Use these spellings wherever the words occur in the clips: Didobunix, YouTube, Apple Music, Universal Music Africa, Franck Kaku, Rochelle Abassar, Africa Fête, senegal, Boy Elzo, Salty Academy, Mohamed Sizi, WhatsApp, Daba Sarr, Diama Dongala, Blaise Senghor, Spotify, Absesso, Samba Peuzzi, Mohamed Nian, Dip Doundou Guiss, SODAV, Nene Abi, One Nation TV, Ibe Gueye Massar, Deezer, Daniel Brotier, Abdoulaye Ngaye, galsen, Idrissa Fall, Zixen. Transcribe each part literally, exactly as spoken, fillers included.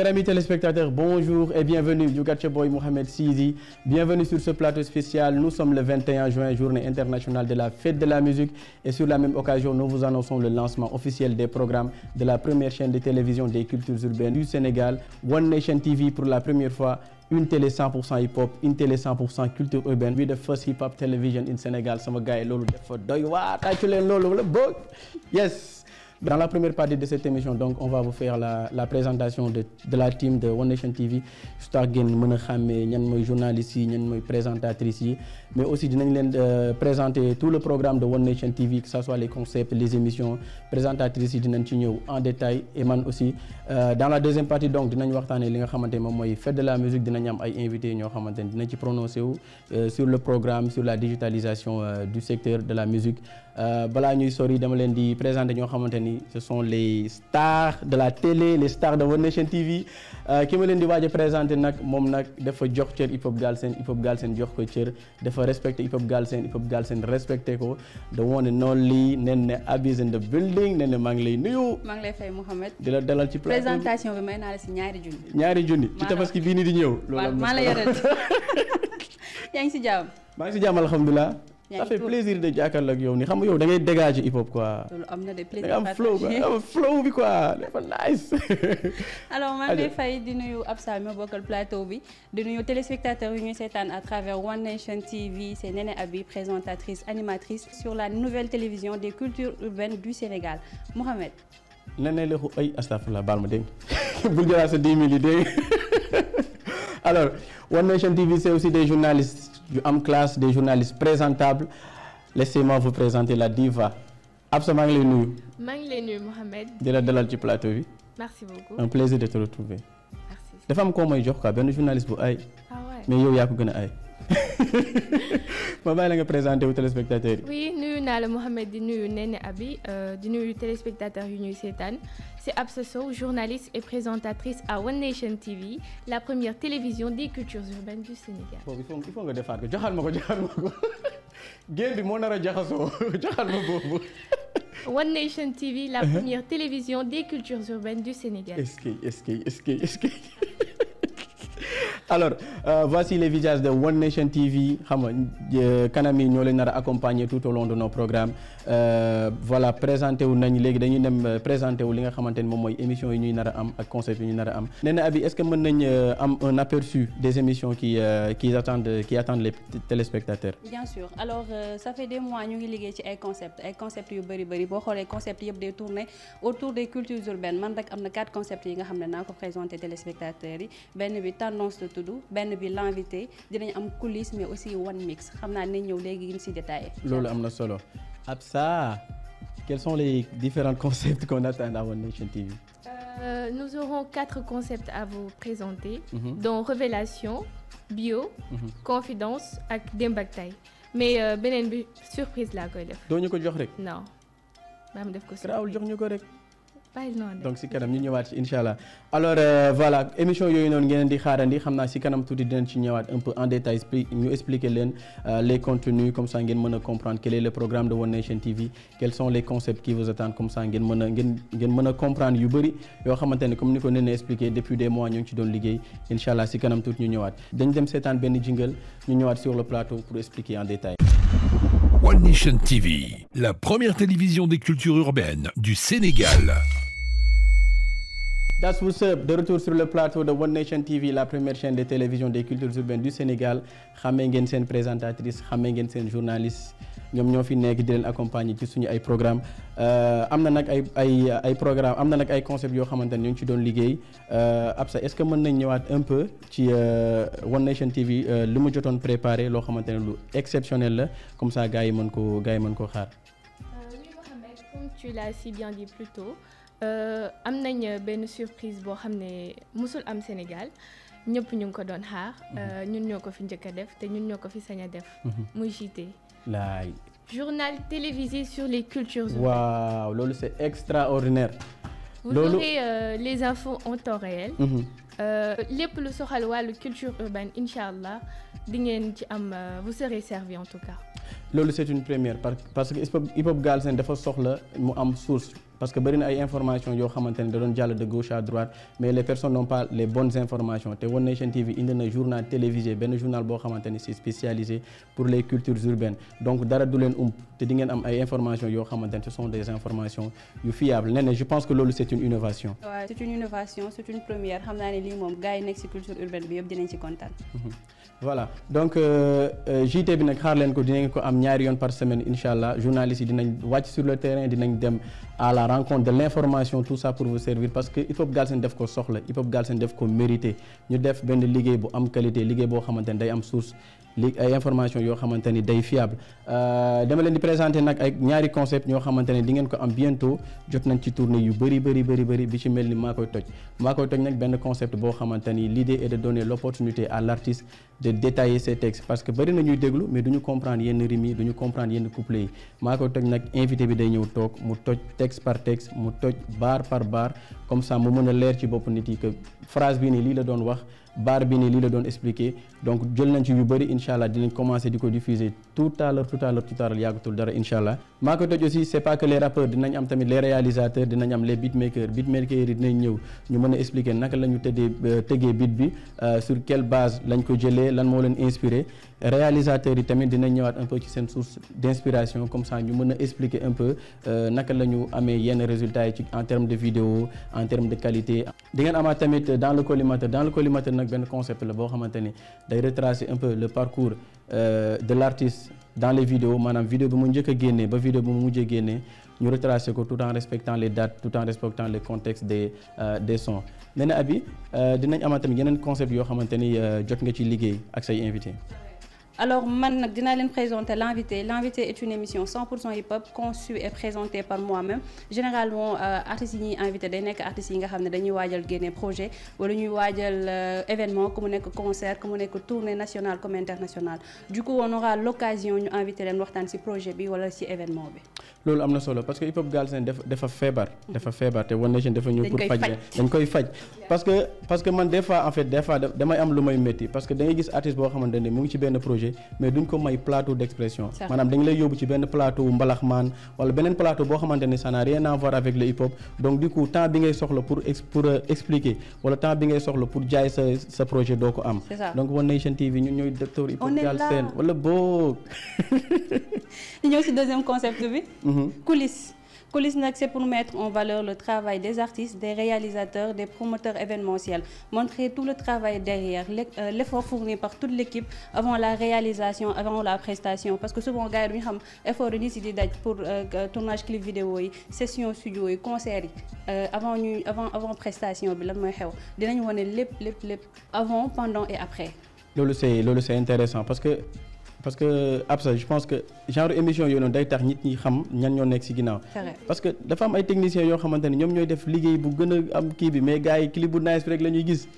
Chers amis téléspectateurs, bonjour et bienvenue du Catch Boy Mohamed Sizi. Bienvenue sur ce plateau spécial. Nous sommes le vingt et un juin, journée internationale de la fête de la musique. Et sur la même occasion, nous vous annonçons le lancement officiel des programmes de la première chaîne de télévision des cultures urbaines du Sénégal, One Nation T V, pour la première fois. Une télé cent pour cent hip-hop, une télé cent pour cent culture urbaine. We the first hip-hop television in Sénégal. Sama gars, lolo defo doy wa tacule lolo le bug. Yes. Dans la première partie de cette émission, donc, on va vous faire la, la présentation de, de la team de One Nation T V. J'espère que vous connaissez les journalistes, les présentatrices, mais aussi nous allons présenter tout le programme de One Nation T V, que ce soit les concepts, les émissions, les présentatrices en détail. Et moi aussi, euh, dans la deuxième partie, donc, nous allons parler de faire de la musique, nous allons inviter, nous allons prononcer euh, sur le programme, sur la digitalisation euh, du secteur de la musique. Euh, voilà, nous allons présenter ce sont les stars de la télé, les stars de One Nation T V. Qui me l'ont dit, présente nak mom nak dafa jox cër hip hop galsen, hip hop galsen jox ko cër, dafa respecter hip hop galsen, hip hop galsen respecter ko. The one and only Nene Abi in the building. Nene maa ngi lay nuyu. Maa ngi lay fay Mohamed. Di la dalal ci plateau. Présentation bi may naa la si ñaari junni. Ñaari junni ci tabaski bii ni di ñëw. Maa la yoreel. Yaa ngi si jàmm. Maa ngi si jàmm alhamdulilah. Ça fait plaisir de jàkkaarloo ak yow ni xam nga yow da ngay dégager hip hop quoi. Loolu am na des plaisirs am flow quoi, flow bi quoi, dafa nice. Alors maa ngi fay di nuyu Absa ma bokkal plateau bi di nuyu téléspectateurs yu ñuy seetaan à travers One Nation T V. C'est Nene Abi, présentatrice animatrice sur la nouvelle télévision des cultures urbaines du Sénégal. Mohamed. Nene la ko ay astafurlah baal ma dégg bul jëlaat sa dix mille idées. Alors One Nation T V c'est aussi des journalistes. Du am classe, des journalistes présentables. Laissez-moi vous présenter la diva. Absolument les nuits. Les nuits, Mohamed. De la de la du plateau. Merci beaucoup. Un plaisir de te retrouver. Merci. Des femmes comme moi, je crois, bien des journalistes pour aïe. Ah ouais. Mais yo, y a pas gagné aïe. Ma belle, elle est présentée aux téléspectateurs. Oui, nous n'allons Mohamed, nous Nene Abi, nous téléspectateurs unis sétan. C'est Absesso, journaliste et présentatrice à One Nation T V, la première télévision des cultures urbaines du Sénégal. Bon, il faut il faut que défaire. Jaxal mako, jaxal mako. Game bi mo nara jaxaso, jaxal ma bobu. One Nation T V, la première télévision des cultures urbaines du Sénégal. Est-ce que est-ce que est-ce que est-ce que Alors, euh, voici les visages de One Nation T V. Kanami, nous les accompagnés tout au long de nos programmes. Euh, voilà, présenter ou nani les gars, présenter ou les gars, comment émission une nara am, concept une nara am. Nene Abi, est-ce que mon am un aperçu des émissions qui euh, qui attendent qui attendent les téléspectateurs? Bien sûr. Alors, euh, ça fait des mois nous les gars un concept, un concept yu bari bari. Bon, les concepts yu des tournées autour des cultures urbaines. Man dak am na quatre concepts yu nga xam ne naa ko présenter téléspectateurs yi. Ben bi tendance de benn bi l'invité dinañ am coulisse mais aussi one mix xam naa ne ñëw léegi gën si détaillé. Loolu am na solo. Absa, quels sont les différents concepts qu'on attend à One Nation T V? Euh, nous aurons quatre concepts à vous présenter, mm-hmm. dont révélation, bio, mm-hmm. confidence ak démbaktay. Mais euh, beneen bi surprise laa koy def. Doo ñu ko jox rek? Non. Maa ma def ko surprise. Jox ñu ko rek. Donc si kanam ñu ñëwaat inshallah. Alors euh, voilà émission yoyu non ngeen di xaarandi xamna si kanam tuuti dinañ ci ñëwaat un peu en détail ñu expliquer leen les contenus comme ça ngeen mëna comprendre quel est le programme de One Nation T V, quels sont les concepts qui vous attendent comme ça ngeen mëna ngeen ngeen mëna comprendre yu bari yo xamantene comme niko Nene expliquer depuis des mois ñu ngi ci doon liggéey inshallah si kanam tuuti ñu ñëwaat dañ dem sétane benn jingle ñu ñëwaat sur le plateau pour expliquer en détail. One Nation T V, la première télévision des cultures urbaines du Sénégal. That's what's up. De retour sur le plateau de One Nation T V, la première chaîne de télévision des cultures urbaines du Sénégal. Xamee ngeen seen présentatrice, xamee ngeen seen journaliste. Ñoom ñoo fi nekk di leen accompagner ci suñu ay programmes. Am na nag ay ay ay programmes, am na nag ay concepts yoo xamante ne ñu ngi ci doon liggéey. Absa, est-ce que mën nañ ñëwaat un peu ci One Nation T V li mu jotoon préparé loo xamante ne lu exceptionnel la comme ça gars yi mën koo gars yi mën koo xaar. Oui Mohamed, comme tu l'as si bien dit plus tôt. Am nañ benn surprise boo xam ne musul am Sénégal ñëpp ñu ngi ko doon xaar ñun ñoo ko fi njëkk a def te ñun ñoo ko fi sañ a def muy J T laay journal télévisé sur les cultures urbaines. Waaw loolu c'est extraordinaire. Vous aurez euh, les infos en temps réel. Lépp lu soxal wàllu culture urbaine inchallah di ngeen ci am vous serez servi en tout cas. Loolu c'est une première parce que hip hop galsen dafa soxla mu am source parce que bari na ay information yoo xamante ne da doon jàll de gauche à droite mais les personnes n'ont pas les bonnes informations te One Nation T V indi na journal télévisé benn journal boo xamante ne c'est spécialisé pour les cultures urbaines donc dara du leen ump te di ngeen am ay informations yoo xamante ne ce sont des informations yu fiables nee na je pense que loolu c'est une innovation. waaw c'est une innovation c'est une première xam naa ne lii moom gars yi nekk ci culture urbaine bi yëpp dinañ ci kontaan. voilà donc J T bi nag xaar leen ko dinañ ko am ñaari yoon par semaine incha allah journalistes yi dinañ wàcc sur le terrain dinañ dem à la rencontre de l'information tout ça pour vous servir parce que hip hop galsen def ko soxla hip hop galsen def ko mérité ñu def benn liggéey bu am qualité liggéey boo xamante ne day am source li ay information yoo xamante ni day fiable dama leen di présenter nag ay ñaari concept ñoo xamante ne di ngeen ko am bientôt jot nañ ci tournée yu bëri bëri bëri bëri bi ci mel ni maa koy toj maa koy toj nag benn concept boo xamante ni l'idée est de donner l'opportunité à l'artiste de détailler ses textes parce que bëri na ñuy déglu mais duñu comprendre yenn rimes yi duñu comprendre yenn couplets yi maa koy toj nag invité bi day ñëw toog mu toj texte par texte mu toj bar par bar comme ça mu mën a leer ci bopp nit yi que phrase bi nii lii la doon wax baar bi nii lii la doon expliquer donc jël nañ ci yu bëri incha allah dinañ commencer di ko diffuser tout à l'heure tout à l'heure tout à l'heure yàggatul dara incha allah maa ko toj aussi c'est pas que les rappeurs dinañ am tamit les réalisateurs dinañ am les beatmakers beatmakers yi dinañ ñëw ñu mën a expliquer naka la ñu tëddee tëggee beat bi sur quelle base lañ ko jëlee lan moo leen inspiré réalisateurs yi tamit dinañ ñëwaat un peu ci seen source d'inspiration comme ça ñu mën a expliquer un peu naka la ñu amee yenn résultats yi ci en termes de vidéo en termes de qualité di ngeen amaat tamit dans le collimateur dans le collimateur nag benn concept la boo xamante ni day retracer un peu le parcours de l'artiste dans les vidéos maanaam vidéo bi mu njëkk a génnee ba vidéo bi mu mujjee génnee ñu retracer ko tout en respectant les dates tout en respectant le contexte des des sons Nene Abi dinañ amaat tamit yeneen concept yoo xamante ni jot nga ci liggéey ak say invités. Alors, maintenant, je vais vous présenter l'invité. L'invité est une émission cent pour cent hip-hop conçue et présentée par moi-même. Généralement, les euh, artistes invités sont des artistes qui ont des projets, ou des événements, comme des concerts, comme des tournées nationales, comme internationales. Du coup, on aura l'occasion d'inviter les gens dans ces projets ou ces événements. C'est ce que parce que hip-hop galsen est faible. Il est faible. Il est venu pour faire. Il est faible. Parce que, parce que moi, des fois, en fait, des fois, je suis un peu parce que vous voyez des artistes qui ont des projets, mais duñ ko may plateau d'expression maanaam dañ lay yóbbu ci benn plateau mbalaxmaan wala beneen plateau boo xamante ne ça n'a rien à voir avec le hip hop donc du coup temps bi ngay soxla pour pour expliquer wala temps bi ngay soxla pour jaay sa sa projet doo ko am donc One Nation T V ñun ñooy docteur hip hop galsen wala boog ñu ñëw ci deuxième concept bi coulisses. Coulisses, c'est pour mettre en valeur le travail des artistes, des réalisateurs, des promoteurs événementiels. Montrer tout le travail derrière, l'effort fourni par toute l'équipe avant la réalisation, avant la prestation. Parce que souvent, gars, nous avons effort pour euh, tournage clip vidéo, session studio, concert, euh, avant, avant, avant prestation. Nous avons avant, pendant et après. C'est intéressant parce que parce que Absa, je pense que genre émission yo non day tax nit ñi xam ñan ñoo nekk ci ginnaaw parce que dafa am ay techniciens yoo xamante ne ñoom ñooy def liggéey bu gën a am kii bi mais gars yi clip bu nice bi rek la ñuy gis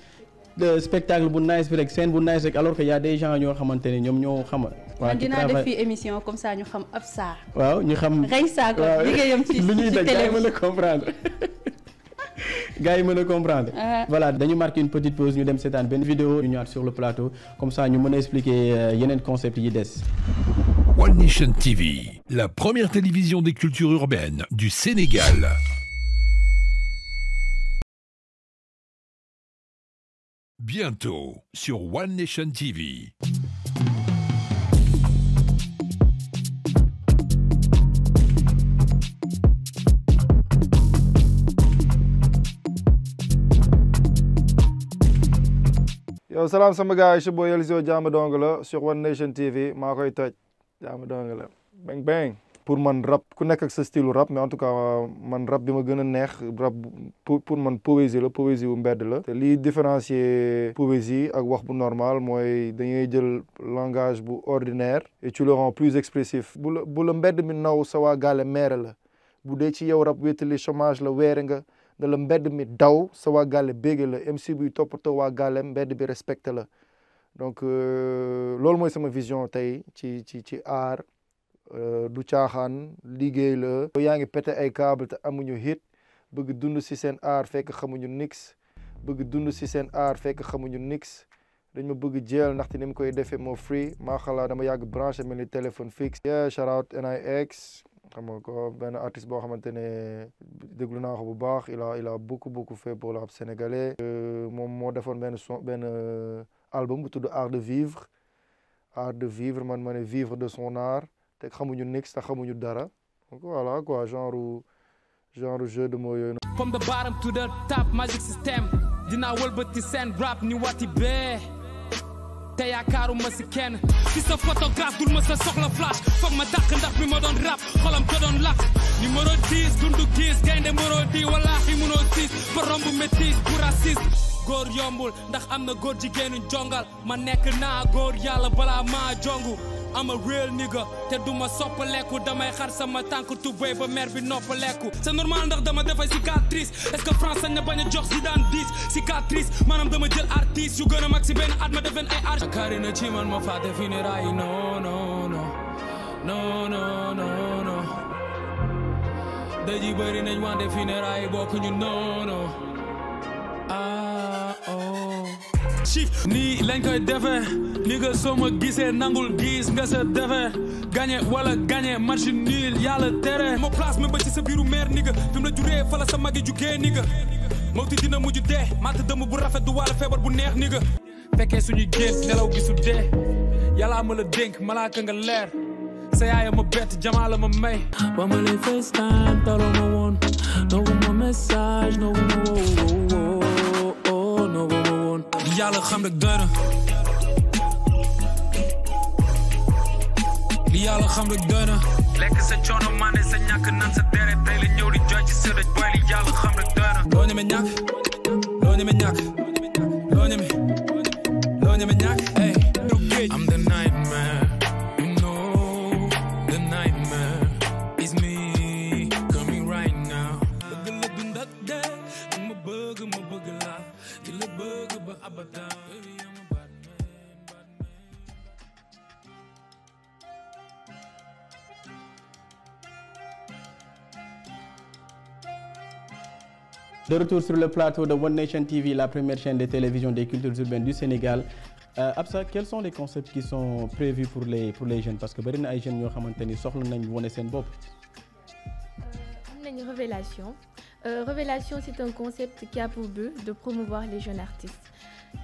le spectacle bu nice bi rek scène bu nice rek alors que y a des gens yoo xamante ne ñoom ñoo xam waaw dinaa def fii émission comme ça ñu xam Absa waaw ñu xam rey saa ko liggéeyam ci lu ñuy daj gars yi mën a comprendre gars yi mën a comprendre voilà dañu marqué une petite pause ñu dem seetaan benn vidéo ñu ñëwaat sur le plateau comme ça ñu mën a expliquer yeneen concept yi des. One Nation T V, la première télévision des cultures urbaines du Sénégal. Bientôt sur One Nation T V. Yo, salam sama gars, c'est Boy Elzo Diama Dongala sur One Nation T V. Ma koy toj Diama Dongala. Bang bang. Pour man rap, ku nekk ak sa style rap, mais en tout cas man rap bi ma gën a neex rap pour man poésie la, poésie wu mbedd la. Te li différencier poésie ak wax bu normal mooy dañuy jël langage bu ordinaire et tu le rends plus expressif. Bu la bu la mbedd mi naw sa waa gaale maire la. Bu dee ci yow rap wéetali chômage la weere nga. da la mbedd mi daw sa waa gàlle bége la M C buy toppatoo waa gàlle mbedd bi respecté la donc loolu mooy sama vision tey ci ci ci aar du caaxaan liggéey la yaa ngi pété ay câble te amuñu hit bëgg dund si seen aar fekk xamuñu nix bëgg dund si seen aar fekk xamuñu nix dañ ma bëgg jël ndaxte ni mu koy defee moo free maa xalaa dama yàgg branché mel ni téléphone fixe yeah shout out N I X un artiste qui a beaucoup, beaucoup fait pour le rap sénégalais. Moi, j'ai fait un album qui s'appelle Art de vivre. Art de vivre, je suis vivre de son art. Je ne sais pas ce que je veux. Donc voilà, quoi, genre, genre jeu de mots. From the bottom to the top, magic system. Dina Wolbati Sen, rap, ni wati be. Teyakaru Masiken. Si sa photographe, dul ma sa soxla flash. Foog ma dàq ndax bi ma doon rap, xolam ko doon lakk. Numéro dix, dundu gis, gaynde moro di, wallahi munoo siis. Borom bu métis, bu raciste. Góor yombul ndax am na góor jigéenu jongal ma nekk naa góor yàlla balaa maa jongu I'm a real nigga te duma soppaleku damay xar sama tànk tubéy ba mer bi noppaleku c'est normal ndax dama defay cicatrice est-ce que France sañ na bañ a jox si daan dix cicatrice maanaam dama jël artiste yu gën a mag si benn at ma defeen ay art kari na ci man ma fa définir ay non non non non non non non daji bëri nañ ma définir ay bokk ñu non non ah chief ni lañ koy defee ni nga soo ma gisee nangul gis nga sa defee gagné wala gagné match nul yàlla tere ma place ma ba ci sa biiru meer ni nga fi mu la juree fa la sa magi jugee ni nga mawti dina mujj dee matt dëmm bu rafet du wàlla feebar bu neex ni nga fekkee suñuy gént nelaw gisu dee yàllaa ma la dénk malaaka nga leer sa yaaya ma bett jamaa la ma may ba ma lay FaceTime taloo ma woon nangu ma message nangu ma woo oh nangu ma woon yàlla xam rek doy na li yàlla xam rek doy na lekk sa coono mane sa ñàkk nan sa deret tey la ñëw di jooy ci sërëj booy li yàlla xam rek doy na loo ñeme ñàkk loo ñeme ñàkk loo ñeme loo ñeme ñàkk hey I'm the nightmare you know the nightmare is me coming right now bëgg la bind ak dee ma bëgg ma bëgg la di la bëgg ba abada. De retour sur le plateau de One Nation T V, la première chaîne de télévision des cultures urbaines du Sénégal. Euh, Absa, quels sont les concepts qui sont prévus pour les, pour les jeunes? Parce que beaucoup de jeunes ont une révélation. Euh, Révélation, c'est un concept qui a pour but de promouvoir les jeunes artistes.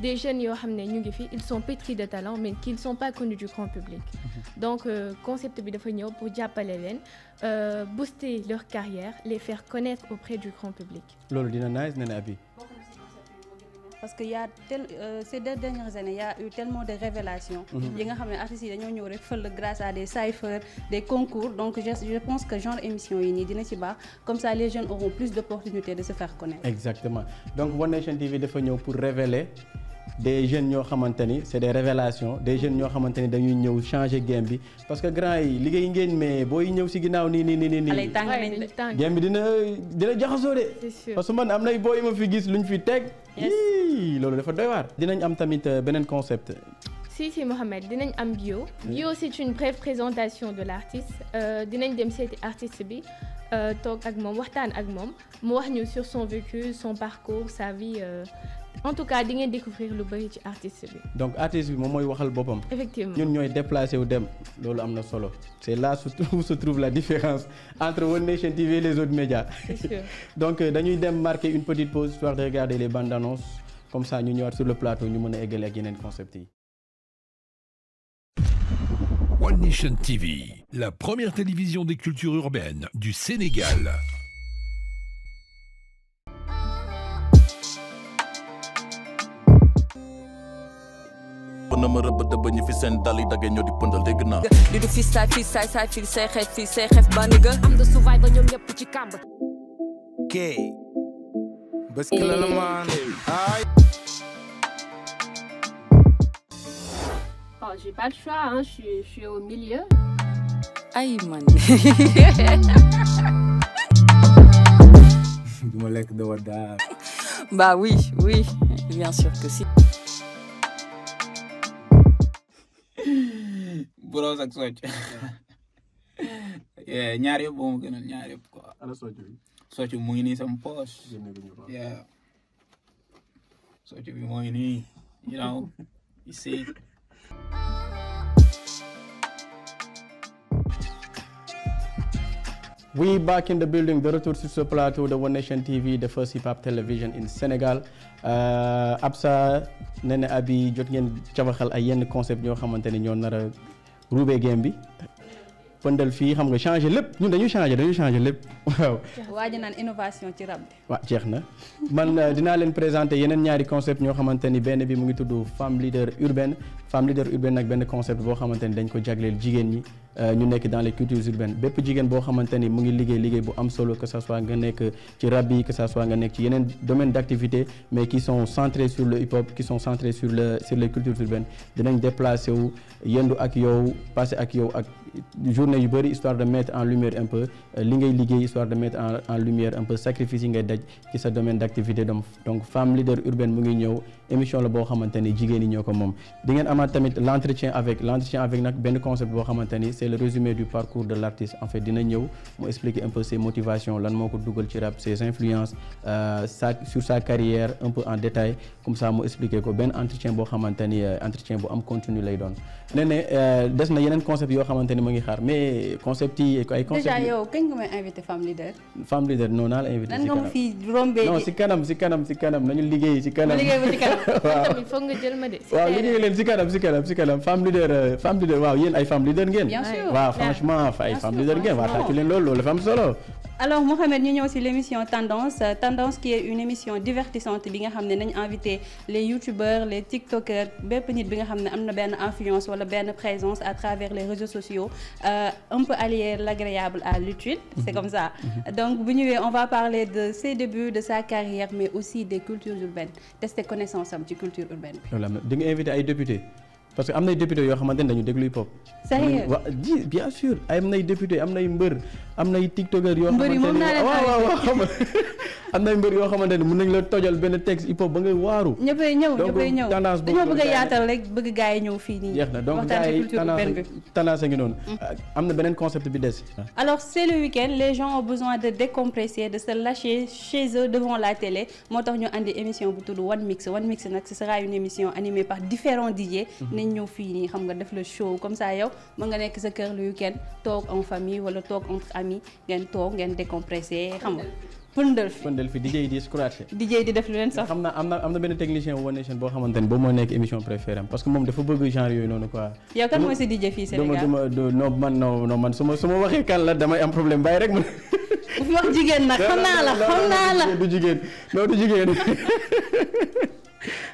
Des jeunes, ils sont pétris de talent, mais qui ne sont pas connus du grand public. Donc, le euh, concept de Fonio pour Diapalelen, euh, booster leur carrière, les faire connaître auprès du grand public. Lolo Dinanaïs, Nene Abi. Parce que y a tel, euh, ces deux dernières années, il y a eu tellement de révélations. Il y a des artistes qui ont été grâce à des cyphers, des concours. Donc je, je pense que genre émission est une comme ça les jeunes auront plus d'opportunités de se faire connaître. Exactement. Donc One Nation T V est venu pour révéler des jeunes qui ont été, c'est des révélations, des jeunes qui ont été venus changer game. Parce que grand, les gens qui ont mais si ils ont été venus, ni ni ni ni ni. Allez, tang, tang. Game est venu. C'est sûr. Parce que moi, am na boy ma fi gis luñ fi tek. Oui, lolo dafa doy war. Dinañ am tamit benen concept. Si si Mohamed, dinañ am bio. Bio c'est une brève présentation de l'artiste. Euh dinañ dem seeti artiste bi euh tok ak mom waxtaan ak mom, mu wax ñu sur son vécu, son parcours, sa vie euh en tout cas, vous allez découvrir le bari ci artiste bi. Donc artiste bi mom moy waxal bopam. Effectivement. Ñun ñoy déplacer wu dem. Lolu amna solo. C'est là où se trouve la différence entre One Nation T V et les autres médias. C'est sûr. Donc dañuy dem marquer une petite pause histoire de regarder les bandes annonces comme ça ñu ñëwaat sur le plateau ñu mëna égalé ak yenen concept yi. One Nation T V, la première télévision des cultures urbaines du Sénégal. Nama rëbb da bañu fi seen dal yi dagge ñoo di pëndal dégg naa di du fi saay fi saay saay fi say xeef fi say xeef ban nga am de survive ñoom ñëpp ci kàmb kay bés ki la la maan ay oh j'ai pas le choix hein je suis je suis au milieu ay man du ma lekk de wada bah oui oui bien sûr que si. Boros ak socc. Yeah, ñaar yëpp boo ma gënal ñaar yëpp quoi. Ana socc bi. Socc bi mu ngi nii sama poche. Yeah. Socc bi mu ngi nii, you know, you see. We back in the building, de retour sur ce plateau de One Nation T V, the first hip-hop television in Sénégal. Euh, Absa, Nene Abi, jot ngeen jabaxal ay yenn concept ñoo xamantene ñoo nar a roubé game bi. Pëndal fii xam nga changer lépp, ñun dañuy changer, dañuy changer lépp. Waaw. Waaji naan innovation ci rap bi. Waaw jeex na. Man dinaa leen présenter yeneen ñaari concept ñoo xamantene benn bi mu ngi tudd femme leader urbaine. Femme leader urbaine nag benn concept boo xamante ni dañ ko jagleel jigéen ñi ñu nekk dans les cultures urbaines bépp jigéen boo xamante ni mu ngi liggéey liggéey bu am solo que ça soit nga nekk ci rap bi que ça soit nga nekk ci yeneen domaine d'activité mais qui sont centrés sur le hip-hop qui sont centrés sur le sur les cultures urbaines dinañ déplacer wu yendu ak yow passé ak yow ak journée yu bëri histoire de mettre en lumière un peu li ngay liggéey histoire de mettre en en lumière un peu sacrifice yi ngay daj ci sa domaine d'activité donc donc femme leader urbaine mu ngi ñëw émission la boo xamante ni jigéen ñi ñoo ko moom di ngeen am l'entretien avec l'entretien avec ben concept bo xamanteni c'est le résumé du parcours de l'artiste en fait dina ñew mo expliquer un peu ses motivations lan moko duggal ci rap ses influences euh, sa, sur sa carrière un peu en détail comme ça mo expliquer ko ben entretien bo xamanteni entretien bu am continue lay doon néné dess na yenen concept yo xamanteni mo ngi xaar mais concept yi ay concept déjà yow kën nga may inviter femme leader femme leader non na la inviter lan nga mo fi rombé non ci kanam ci kanam ci kanam nañu liggéey ci kanam liggéey bu ci kanam tamit fokk nga jël ma dé waaw liggéey leen ci kanam si kanam si kanam femme leader femme leader waaw yéen ay femme leader ngeen waaw franchement ay femme leader ngeen waaw tàccu leen loolu loolu femme solo. Alors Mohamed, nous avons aussi l'émission Tendance. Tendance qui est une émission divertissante. Nous avons invité les youtubeurs, les tiktokers, les gens qui ont une influence ou une présence à travers les réseaux sociaux. Euh, on peut allier l'agréable à l'utile, c'est comme ça. Donc on va parler de ses débuts, de sa carrière, mais aussi des cultures urbaines. Tester connaissance des cultures urbaines. Vous avez invité les députés? Parce que am nay député yo xamantene dañu déglu hip hop. Sérieux? Di bien sûr, am nay député, am nay mbeur, am nay tiktokeur yo xamantene waaw waaw xam am nay mbeur yo xamantene mën nañ la tojal benn texte hip hop ba ngay waaru. Ñëppay ñëw, ñëppay ñëw. Dañu bëgg yaatal rek bëgg gaay ñëw fii nii. Jeex na donc gaay tendance ngi noonu. Am na beneen concept bi dess. Alors c'est le week-end, les gens ont besoin de décompresser, de se lâcher chez eux devant la télé. Moo tax ñu andi émission bu tudd One Mix. One Mix nag ce sera une émission animée par différents D J. Nous avons fait le show comme ça, nous avons fait le cœur le week-end, talk en famille, ou talk entre amis, nous avons décompressé. Pundelfi. Pundelfi, D J dit scratch. D J dit defluence. Amna amna amna ben technicien One Nation bo xamantene bo mo nek émission préférée parce que mom dafa bëgg genre yoy nonu quoi. Yow kan mo ci D J fi Sénégal? Non non man non non man suma suma waxe kan la damay am problème bay rek. Bu fi wax jigen nak xamna la xamna la. Du jigen. Non du jigen.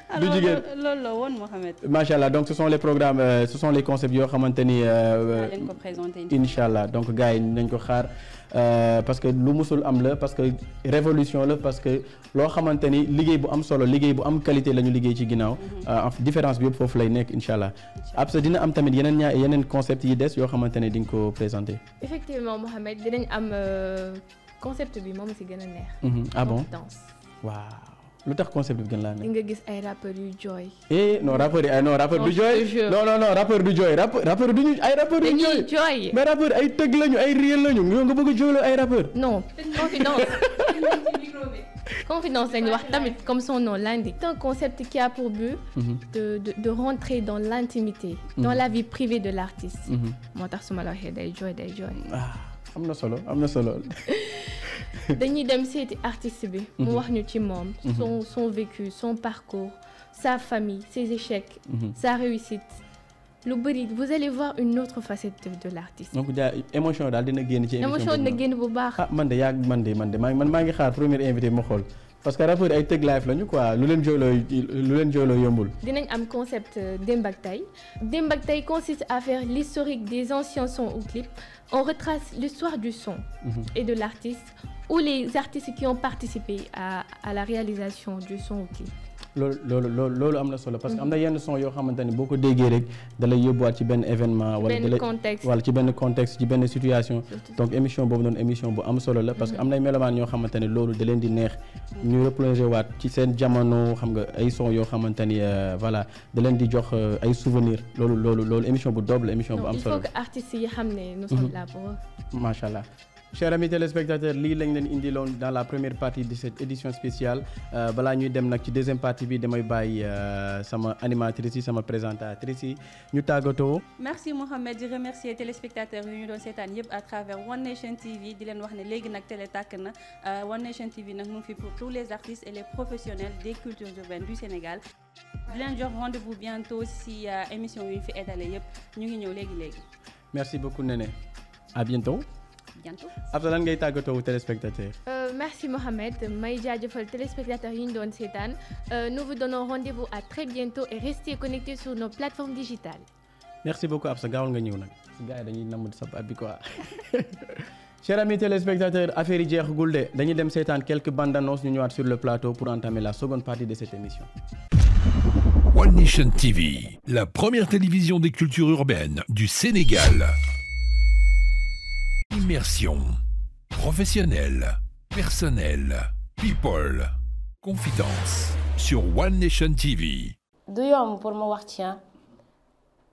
Alors, lolo, one Mohamed. Machallah, donc ce sont les programmes, euh, ce sont les concepts yo xamanteni euh Inch'Allah. Donc gaay nañ ko xaar euh parce que lu musul am la parce que révolution la parce que lo xamanteni liggéey bu am solo, liggéey bu am qualité lañu liggéey ci ginaaw. Différence bi yëpp foofu lay nekk Inch'Allah. Absa dina am tamit yeneen ñaar yeneen concept yi dess yo xamanteni diñ ko présenter. Effectivement Mohamed, dinañ am concept bi moom ci gëna neex. Ah bon? Waaw. Le concept de la même. Il y a du joy. Eh, non, rappeur du joy. Non, non, non, rappeur du joy. Rappeur du joy. Rappeur du joy. Mais rappeur, il te glagne, il riel. Il y a beaucoup de joy. Non, confidence. Confidence, comme son nom l'indique. C'est un concept qui a pour but de, de, de rentrer dans l'intimité, dans la vie privée de l'artiste. Moi, je suis là, je suis joy, je suis joy. Ah, je suis là, je suis là. Dañuy dem seeti artiste bi mu wax ñu ci moom son son vécu son parcours sa famille ses échecs sa réussite lu bëri vous allez voir une autre facette de l'artiste donc déjà émotion daal dina génn ci émission émotion dina génn bu baax ah man de yaa man de man de man maa ngi xaar premier invité ma xool parce que rappeur ay teg live lañu quoi lu leen jooloo lu leen jooloo yombul dinañ am concept Demb ak Tay Demb ak Tay consiste à faire l'historique des anciens sons ou clips on retrace l'histoire du son et de l'artiste ou les artistes qui ont participé à, à la réalisation du son ou clip. Lolo amna solo parce que amna yenn son yo xamanteni boko déggé rek da lay yobouat ci ben événement wala da lay wala ci ben contexte ci ben situation donc émission bobu non émission bu am solo la parce que amna mélomane yo xamanteni lolu da len di neex ñu replonger wat ci sen jamono xam nga ay son yo xamanteni voilà da len di jox ay souvenirs lolu lolu lolu émission bu double émission bu am solo il faut que artistes yi xamné nous sommes là pour machallah. chers amis téléspectateurs lii lañ leen indiloon dans la première partie de cette édition spéciale balaa ñuy dem nag ci deuxième partie bi damay bàyyi sama animatrice yi sama présentatrice yi ñu tàggatoo. merci Mohamed di remercier téléspectateurs yu ñu doon seetaan yëpp à travers One Nation T V di leen wax ne léegi nag télé tàkk na One Nation T V nag mu ngi fi pour tous les artistes et les professionnels des cultures urbaines du Sénégal di leen jox rendez-vous bientôt si émission yu ñu fi étalé yëpp ñu ngi ñëw léegi léegi. merci beaucoup Nene à bientôt. bientôt. Abdoulaye Ngaye tàggatoo wu téléspectateurs. Merci Mohamed, may jaajëfal téléspectateurs yi ñu doon seetaan. Nous vous donnons rendez-vous à très bientôt et restez connectés sur nos plateformes digitales. Merci beaucoup Absa, gaawal nga ñëw nag. Gars yi dañuy namm sa ab bi quoi. Chers amis téléspectateurs, affaire yi jeexagul de dañuy dem seetaan quelques bandes annonces ñu ñëwaat sur le plateau pour entamer la seconde partie de cette émission. One Nation T V, la première télévision des cultures urbaines du Sénégal. Immersion, professionnel, personnel, people, confidence sur One Nation T V. Du yomb pour ma wax ci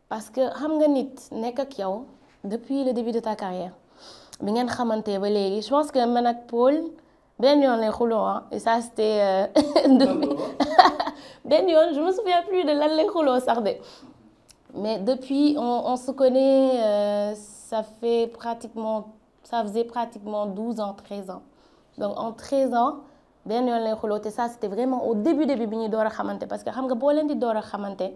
parce que xam nga nit nekk ak yow depuis le début de ta carrière bi ngeen xamante ba léegi je pense que man ak Paul benn yoon lay xuloo et ça c'était euh, depuis benn yoon je me souviens plus de lan lay xuloo sax de mais depuis on, on se connaît euh, ça fait pratiquement ça faisait pratiquement douze ans treize ans. Donc en treize ans, ben on l'a reloté ça c'était vraiment au début début bi ñu door a xamante parce que xam nga boo leen di door a xamante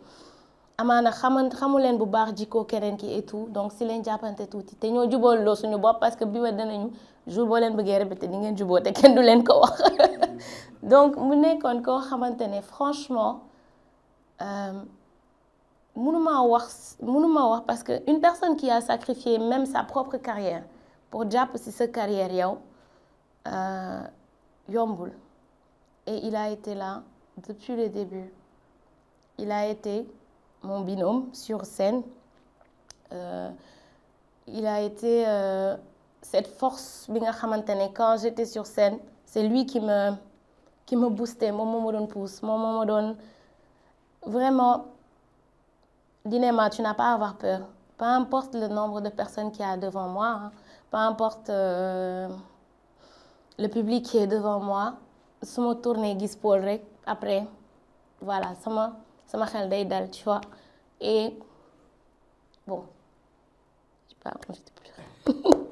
amaana xamante xamu leen bu baax jikko keneen ki et tout donc si leen jàppante tuuti te ñoo jubaloo suñu bopp parce que bi wedd nañu jour boo leen bëggee répété di ngeen juboo te kenn du leen ko wax donc mu nekkoon koo xamante ne franchement euh, mënuma wax mënuma wax parce que une personne qui a sacrifié même sa propre carrière pour jàpp si sa carrière yow euh, yombul et il a été là depuis le début il a été mon binôme sur scène euh, il a été euh, cette force bi nga xamante ne quand j'étais sur scène c'est lui qui me qui me boostait moom moo ma doon pousse moom moo ma doon vraiment Dinema, tu n'as pas à avoir peur. Peu importe le nombre de personnes qu'il y a devant moi, hein, peu importe euh, le public qui est devant moi, si je tourne et je parle, après, voilà, ça m'a ça m'a fait dal, tu vois. Et bon, je sais pas, moi j'étais plus.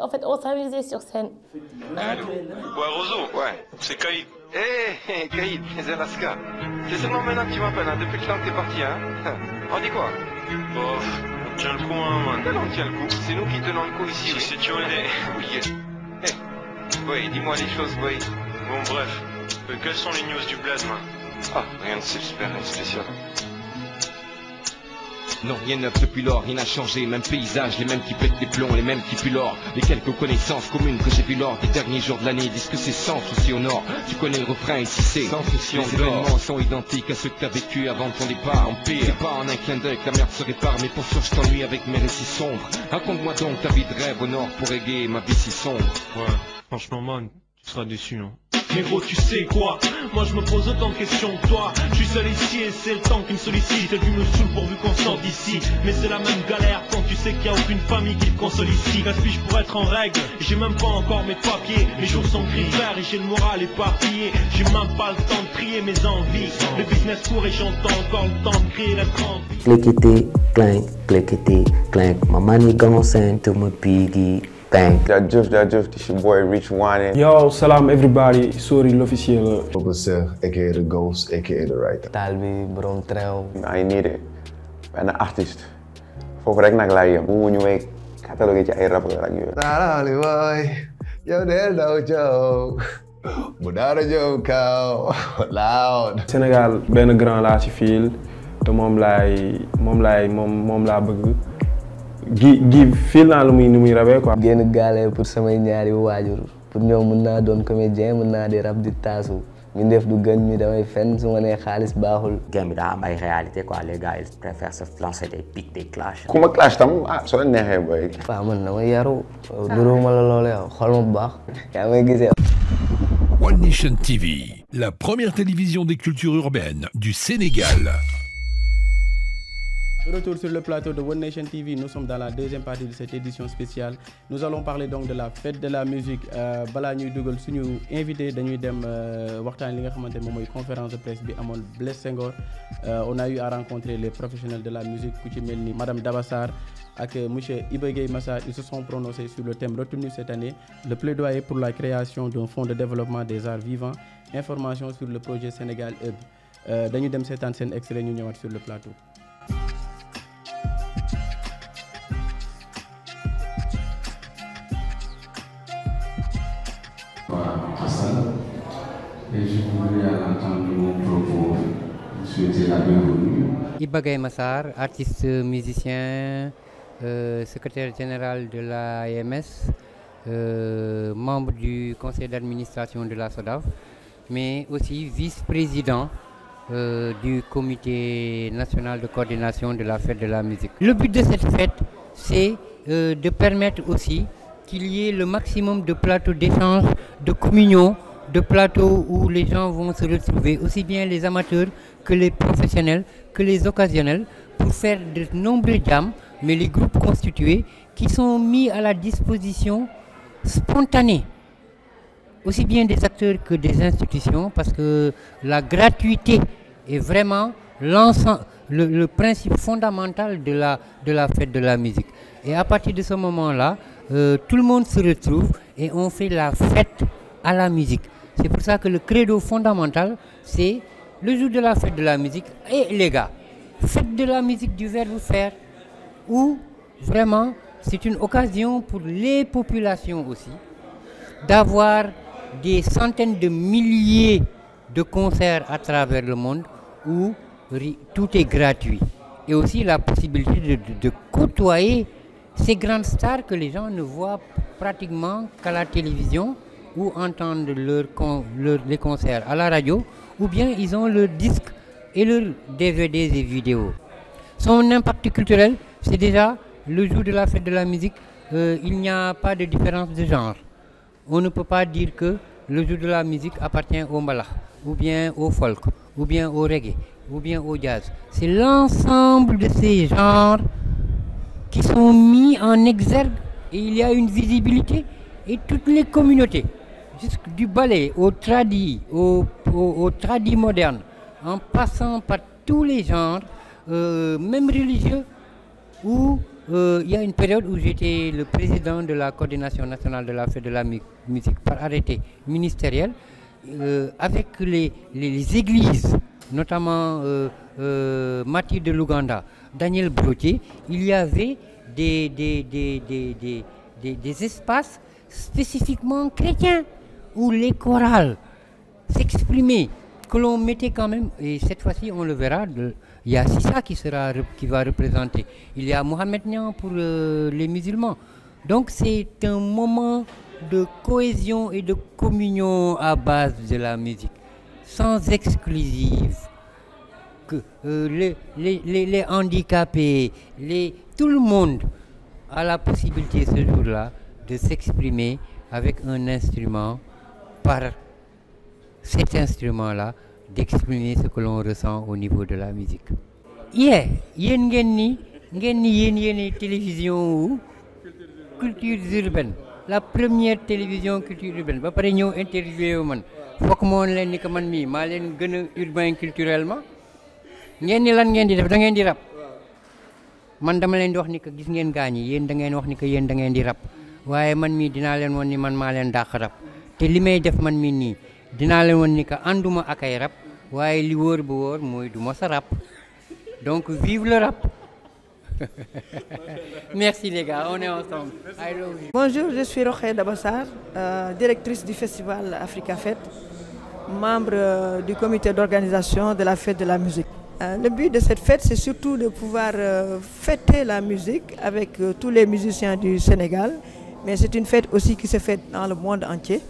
En fait, on s'amusait sur scène. Allô? Ouais, Roseau, ouais, c'est Kaïd. Hé, Kaïd, c'est Alaska. C'est seulement maintenant que tu m'appelles, hein, depuis que temps que t'es parti, hein. On dit quoi? Bof, on tient le coup, hein, man. Quel on tient le coup? C'est nous qui tenons le coup ici. C'est tu, on est. Oui, hey. Oui, dis-moi les choses, boy. Bon, bref. Euh, quelles sont les news du Blaze, man? Ah, rien de super, rien de spécial. Non, rien neuf depuis lors, rien n'a changé, même paysage, les mêmes qui pètent les plombs, les mêmes qui puent l'or. Les quelques connaissances communes que j'ai vues lors des derniers jours de l'année disent que c'est sans souci au nord. Tu connais le refrain ici c'est sans souci au nord. Les événements sont identiques à ceux que t'as vécu avant ton départ. En pire, c'est pas en un clin d'œil que la merde se répare, mais pour sûr je t'ennuie avec mes récits sombres. Raconte-moi donc ta vie de rêve au nord pour égayer ma vie si sombre. Ouais, franchement man, tu seras déçu hein. Mais gros tu sais quoi, moi je me pose autant de questions que toi. Je suis seul ici et c'est le temps qui me sollicite. Et tu me saoules pourvu qu'on sorte d'ici. Mais c'est la même galère quand tu sais qu'il n'y a aucune famille qui te console ici. Gaspille pour être en règle, j'ai même pas encore mes papiers. Mes jours sont gris verts et j'ai le moral éparpillé. J'ai même pas le temps de trier mes envies. Le business court et j'entends encore le temps de crier la grande. Cliqueté, clink, cliqueté, clink. Ma manie gansante to my piggy. Thanks. Jajuf, Jajuf, this your boy Rich Wine. Yo, salam everybody, sorry l'officiel. Papa Sir, aka the Ghost, aka the Writer. Talbi, Bron Trail. I need it. Ben artist. Foofu rek nag laa yem. Bu ñu ñëwee catalogué ci ay rap ak yooyu. Dara li boy, yow del daw jow. Bu dara jow kaw. Loud. Sénégal benn grand laa ci fil te moom laay moom laay moom moom laa bëgg. gi gi fii naa lu muy nu muy rabee quoi. génn gaale pour samay ñaari waajur pour ñoom mën naa doon comédien mën naa di rab di taasu ñu def du gën ñu damay fenn su ma nee xaalis baaxul. game bi daa am ay réalité quoi les gars ils préfèrent se lancer des pics des clashs. ku ma clash tam ah soo leen neexee booy. waaw man dama yaru. niruuma la loolu yow xool ma bu baax. yaa may gisee. One Nation T V, la première télévision des cultures urbaines du Sénégal. Retour sur le plateau de One Nation T V, nous sommes dans la deuxième partie de cette édition spéciale. Nous allons parler donc de la fête de la musique. Balaa ñuy dugal suñu invité dañuy dem waxtaan li nga xamante ne moom mooy conférence de presse bi amoon Blaise Senghor. On a eu à rencontrer les professionnels de la musique ku ci mel ni Madame Daba Sarr ak Monsieur Ibe Gueye Massar. Ils se sont prononcés sur le thème retenu cette année, le plaidoyer pour la création d'un fonds de développement des arts vivants, information sur le projet Sénégal Hub. Dañuy dem seetaan seen extrait ñu ñëwaat sur le plateau. Et je voudrais, à l'entendre de mon propos, vous souhaiter la bienvenue. Ibe Gueye Massar, artiste musicien, euh, secrétaire général de l'A M S, euh, membre du conseil d'administration de la S O D A V, mais aussi vice-président euh, du comité national de coordination de la fête de la musique. Le but de cette fête, c'est euh, de permettre aussi qu'il y ait le maximum de plateaux d'échange, de communion, de plateaux où les gens vont se retrouver, aussi bien les amateurs que les professionnels, que les occasionnels, pour faire de nombreux jams, mais les groupes constitués qui sont mis à la disposition spontanée, aussi bien des acteurs que des institutions, parce que la gratuité est vraiment l'ensemble, le, le principe fondamental de la, de la fête de la musique. Et à partir de ce moment-là, euh, tout le monde se retrouve et on fait la fête à la musique. C'est pour ça que le credo fondamental, c'est le jour de la fête de la musique. Et les gars, fête de la musique du verbe faire, où vraiment c'est une occasion pour les populations aussi d'avoir des centaines de milliers de concerts à travers le monde où tout est gratuit. Et aussi la possibilité de, de, de côtoyer ces grandes stars que les gens ne voient pratiquement qu'à la télévision, ou entendre leur con, leur, les concerts à la radio, ou bien ils ont leur disque et leur D V D et vidéos. Son impact culturel, c'est déjà le jour de la fête de la musique, euh, il n'y a pas de différence de genre. On ne peut pas dire que le jour de la musique appartient au mbalax, ou bien au folk, ou bien au reggae, ou bien au jazz. C'est l'ensemble de ces genres qui sont mis en exergue et il y a une visibilité et toutes les communautés. Du ballet au tradi, au, au, au tradi moderne, en passant par tous les genres, euh, même religieux, où euh, il y a une période où j'étais le président de la coordination nationale de la fête de la musique par arrêté ministériel, euh, avec les, les, les églises, notamment euh, euh, Mati de l'Ouganda, Daniel Brotier, il y avait des, des, des, des, des, des, des espaces spécifiquement chrétiens, où les chorales s'exprimaient, que l'on mettait quand même, et cette fois-ci on le verra, il y a Sissa qui, sera, qui va représenter, il y a Mohamed Nian pour euh, les musulmans. Donc c'est un moment de cohésion et de communion à base de la musique, sans exclusive, que, euh, les, les, les, les handicapés, les, tout le monde a la possibilité ce jour-là de s'exprimer avec un instrument, par cet instrument-là, d'exprimer ce que l'on ressent au niveau de la musique. Yeah, yen ngeen ni, ngeen ni yen yen télévision ou culture urbaine, la première télévision culture urbaine. Ba pare ñëw interviewé wu man, fokk moo leen ni que man mii maa leen gën a urbain culturellement. Ngeen ni lan ngeen di def, da ngeen di rap. Man dama leen di wax ni que gis ngeen gaañ yi, yéen da ngeen wax ni que yéen da ngeen di rap. Waaye man mii dinaa leen woon ni man maa leen dàq rap. Te li may def man mii nii dinaa leen woon ni que ànduma ak ay rap, waaye li wóor bu wóor mooy du ma sa rap. Donc vive le rap. Merci les gars, on est ensemble. I love you. Bonjour, je suis Rochelle Abassar, euh, directrice du festival Africa Fête, membre euh, du comité d'organisation de la fête de la musique. Euh, le but de cette fête, c'est surtout de pouvoir euh, fêter la musique avec euh, tous les musiciens du Sénégal, mais c'est une fête aussi qui se fait dans le monde entier.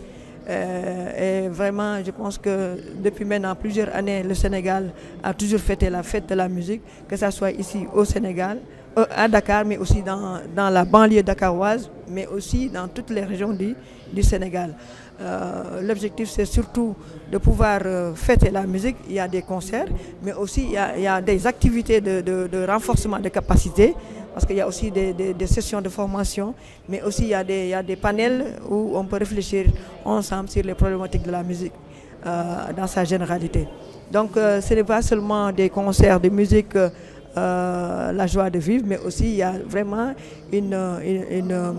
Euh, et vraiment, je pense que depuis maintenant plusieurs années, le Sénégal a toujours fêté la fête de la musique, que ça soit ici au Sénégal, à Dakar, mais aussi dans, dans la banlieue dakaroise, mais aussi dans toutes les régions du, du Sénégal. Euh, L'objectif, c'est surtout de pouvoir euh, fêter la musique. Il y a des concerts, mais aussi il y a, il y a des activités de, de, de renforcement de capacité, parce qu'il y a aussi des, des, des sessions de formation, mais aussi il y a des, il y a des panels où on peut réfléchir ensemble sur les problématiques de la musique euh, dans sa généralité. Donc euh, ce n'est pas seulement des concerts de musique, euh, Euh, la joie de vivre, mais aussi il y a vraiment une, une, une,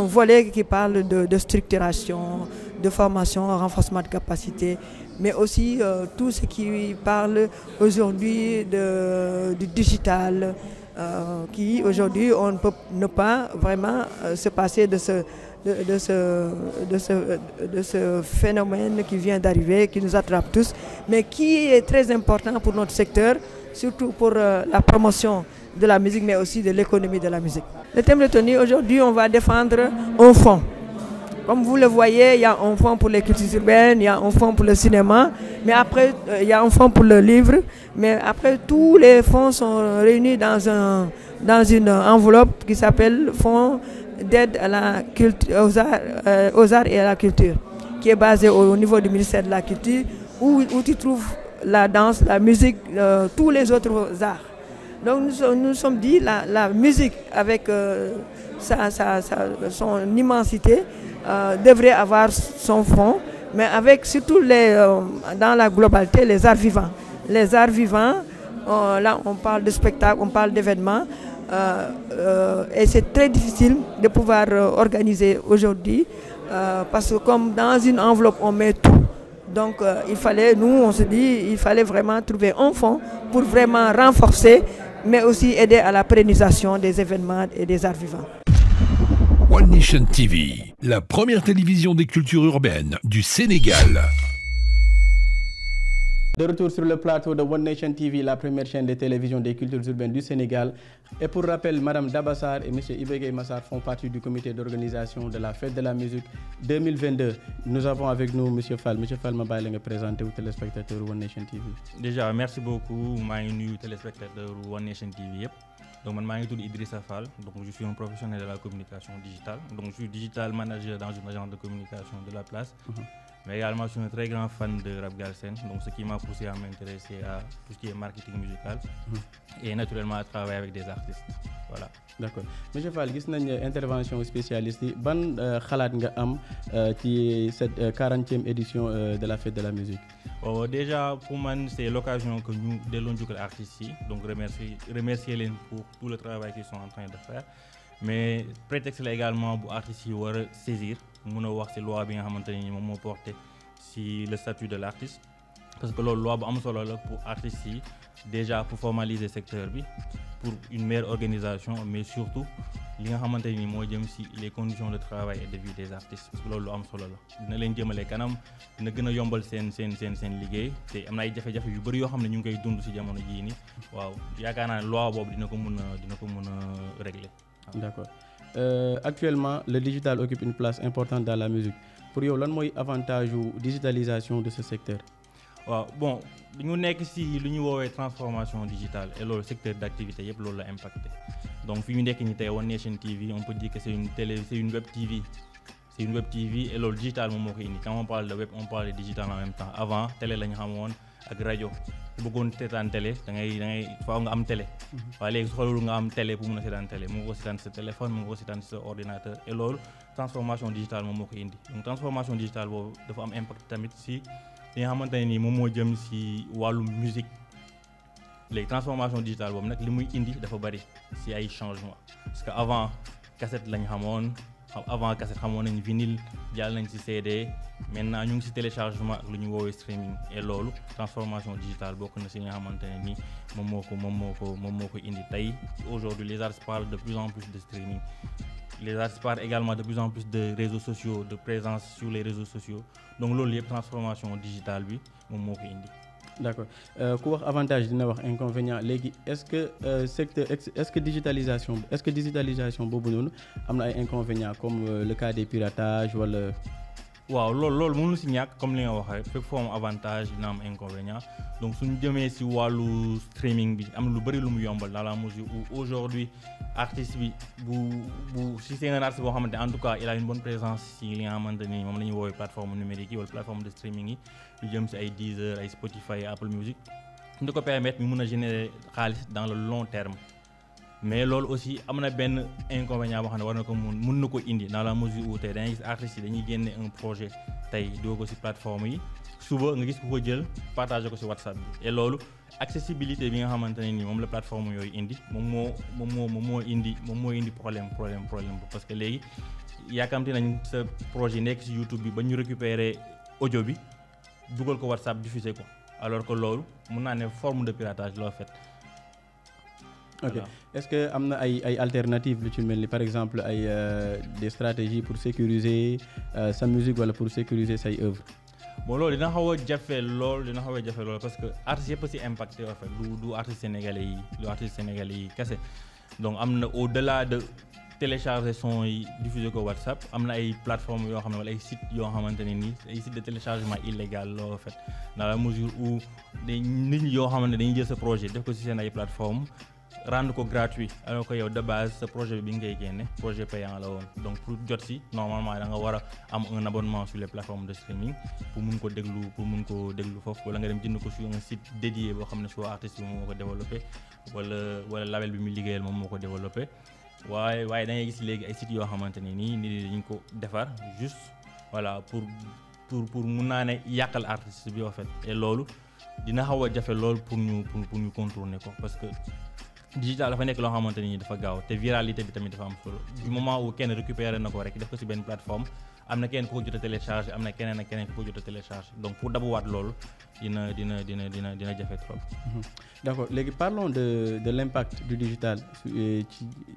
un volet qui parle de, de structuration, de formation, renforcement de capacité, mais aussi euh, tout ce qui parle aujourd'hui du digital, euh, qui aujourd'hui on ne peut ne pas vraiment se passer de ce, de, de ce, de ce, de ce phénomène qui vient d'arriver, qui nous attrape tous, mais qui est très important pour notre secteur, surtout pour euh, la promotion de la musique, mais aussi de l'économie de la musique. Le thème retenu, aujourd'hui, on va défendre un fonds. Comme vous le voyez, il y a un fonds pour les cultures urbaines, il y a un fonds pour le cinéma, mais après, euh, il y a un fonds pour le livre, mais après, tous les fonds sont réunis dans, un, dans une enveloppe qui s'appelle Fonds d'aide à la culture, aux, arts, euh, aux arts et à la culture, qui est basé au, au niveau du ministère de la Culture, où, où tu trouves la danse, la musique, euh, tous les autres arts. Donc nous nous sommes dit la, la musique avec euh, sa, sa, sa, son immensité euh, devrait avoir son fond, mais avec surtout les, euh, dans la globalité les arts vivants. Les arts vivants, euh, là on parle de spectacle, on parle d'événements euh, euh, et c'est très difficile de pouvoir euh, organiser aujourd'hui euh, parce que comme dans une enveloppe on met tout. Donc euh, il fallait, nous on se dit, il fallait vraiment trouver un fonds pour vraiment renforcer, mais aussi aider à la pérennisation des événements et des arts vivants. One Nation T V, la première télévision des cultures urbaines du Sénégal. De retour sur le plateau de One Nation T V, la première chaîne de télévision des cultures urbaines du Sénégal. Et pour rappel, Madame Daba Sarr et Monsieur Ibe Gueye Massar font partie du comité d'organisation de la Fête de la Musique deux mille vingt-deux. Nous avons avec nous Monsieur Fall. Monsieur Fall, ma balle, présenter aux téléspectateurs One Nation T V. Déjà, merci beaucoup. Je suis aux téléspectateurs One Nation T V. Donc, je suis Idrissa Fall. Donc, je suis un professionnel de la communication digitale. Donc, je suis digital manager dans une agence de communication de la place. Mm-hmm. Mais également, je suis un très grand fan de rap galsen, donc ce qui m'a poussé à m'intéresser à tout ce qui est marketing musical et naturellement à travailler avec des artistes. Voilà. D'accord. Monsieur Fall, nous avons une intervention spécialiste. Ban khalat nga am qui cette quarantième édition de la Fête de la Musique. Oh, déjà, pour moi, c'est l'occasion que nous délonger les artistes ici, donc remercier, remercier les pour tout le travail qu'ils sont en train de faire. Mais prétexte là également pour artistes qui veulent saisir. Nous avons ces lois bien maintenues, nous avons porté sur le statut de l'artiste. Parce que la loi est pour l'artiste, déjà pour formaliser le secteur, pour une meilleure organisation, mais surtout, nous avons maintenu les conditions de travail et de vie des artistes. Parce que la loi est pour l'artiste. Nous avons les canaux, nous avons les canaux, nous avons les canaux, nous avons les canaux, nous avons les canaux, nous avons les canaux, nous avons les canaux, nous avons les canaux. D'accord. Euh, actuellement, le digital occupe une place importante dans la musique. Pour vous, quel est l'avantage ou la digitalisation de ce secteur? Ouais, bon, nous sommes ici dans la transformation digitale et le secteur d'activité est impacté. Donc, si nous sommes One Nation T V, on peut dire que c'est une, une web T V. C'est une web T V et le digital est. Quand on parle de web, on parle de digital en même temps. Avant, la télé et la radio. Si vous voulez être en télé, vous avez une télé. Vous avez une télé pour vous être en télé. Vous avez un téléphone, vous avez un ordinateur. Et la transformation digitale est très importante. La transformation digitale a un impact sur la musique. La transformation digitale est très importante. C'est un changement. Parce qu'avant, cassette, avant cassette, une vinyle, une C D. Maintenant, nous avons téléchargement avec le nouveau streaming et la transformation digitale. Aujourd'hui, les artistes parlent de plus en plus de streaming. Les artistes parlent également de plus en plus de réseaux sociaux, de présence sur les réseaux sociaux. Donc, la transformation digitale, c'est ce qui est. D'accord. Quoi avantage d'avoir inconvénient? Est-ce que secteur, est-ce que digitalisation, est-ce que digitalisation, bobo non, amène inconvénient comme le cas des piratages ou le. waaw loolu loolu mënu si ñàkk comme li nga waxee fekk foo am avantage dina am inconvénient donc suñu jëmee si wàllu streaming bi am lu bëri lu mu yombal dans la mesure où aujourd'hui artiste bi bu bu si c'est un artiste boo xamante en tout cas il a une bonne présence si li nga xamante ni moom la ñuy woowee plateforme numérique yi wala plateforme de streaming yi lu jëm si ay Deezer ay Spotify ay Apple Music ñu ko permettre mu mën a générer xaalis dans le long terme. Mais loolu aussi am na benn inconvénient boo xam ne war na ko mun mun na ko indi dans la mesure où tey dañuy gis artistes yi dañuy génne un projet tey doo ko ci plateforme yi suba nga gis ku ko jël partagé ko ci WhatsApp bi et loolu accessibilité bi nga xamante ne ni moom la plateforme yooyu indi moom moo moom moo moom moo indi moom moo indi problème problème problème parce que léegi yaakamti nañ sa projet nekk ci YouTube bi ba ñu récupérer audio bi dugal ko WhatsApp diffusé ko alors que loolu mun naa ne forme de piratage loo fait. Ok. Voilà. Est-ce que am na ay ay alternatives lu ci mel ni par exemple ay euh, des stratégies pour sécuriser euh, sa musique wala pour sécuriser say œuvre? Bon loolu dina xaw a jafe lool dina xaw a jafe lool parce que artistes yëpp si impacté en fait du du artiste sénégalais yi du artiste sénégalais yi kese donc am na au-delà de télécharger son yi diffuser ko WhatsApp am na ay plateformes yoo xam ne wala ay sites yoo xamante ne nii ay sites de téléchargement illégal loo en fait dans la mesure où des nit ñi yoo xam ne dañuy jël sa projet def ko si seen ay plateformes. Rendre ko gratuit alors que yow de base ce projet bi ngay génne projet payant la woon donc pour jot si normalement da nga war a am un abonnement sur les plateformes de streaming pour mun ko déglu pour mun ko déglu foofu wala nga dem jënd ko sur un site dédié boo xam ne soit artiste bi moo ko développé wala wala label bi muy liggéeyal moom moo ko développé waaye waaye da ngay gis léegi ay sites yoo xamante ne nii nit ñi dañu ko defar juste voilà pour pour pour mun naa ne yàqal artiste bi en fait et loolu dina xaw a jafe loolu pour ñu pour pour ñu contourner ko parce que digital dafa nekk loo xamante ni dafa gaaw te viralité bi tamit dafa am solo du moment où kenn récupéré na ko rek def ko ci benn plateforme am na kenn ku ko jot a téléchargé am na keneen ak keneen ku ko jot a téléchargé donc pour dabuwaat loolu dina dina dina dina dina jafe trop. D'accord léegi parlons de de l'impact du digital ci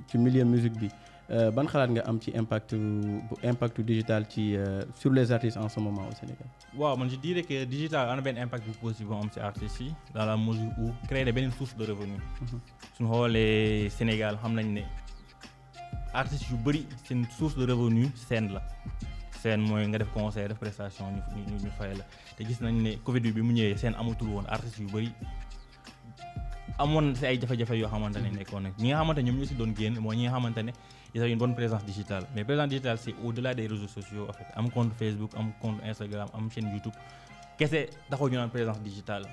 ci milieu musique bi ban xalaat nga am ci impact impact digital ci sur les artistes en ce moment au Sénégal. Waaw man je dirais que digital am na benn impact bu positif bu am ci artistes yi dans la mesure où créer benn source de revenu. suñu xoolee Sénégal xam nañ ne artistes yu bëri seen source de revenu scène la scène mooy nga def concert def prestation ñu ñu ñu fay la te gis nañ ne Covid bi bi mu ñëwee scène amatul woon artistes yu bëri amoon si ay jafe-jafe yoo xamante ne nekkoon nag ñi nga xamante ne ñoom ñoo si doon génn mooy ñi nga xamante ne ils ont une bonne présence digitale mais présence digitale c'est au-delà des réseaux sociaux en fait am compte Facebook am compte Instagram am chaîne YouTube kese taxaw ñu naan présence digitale.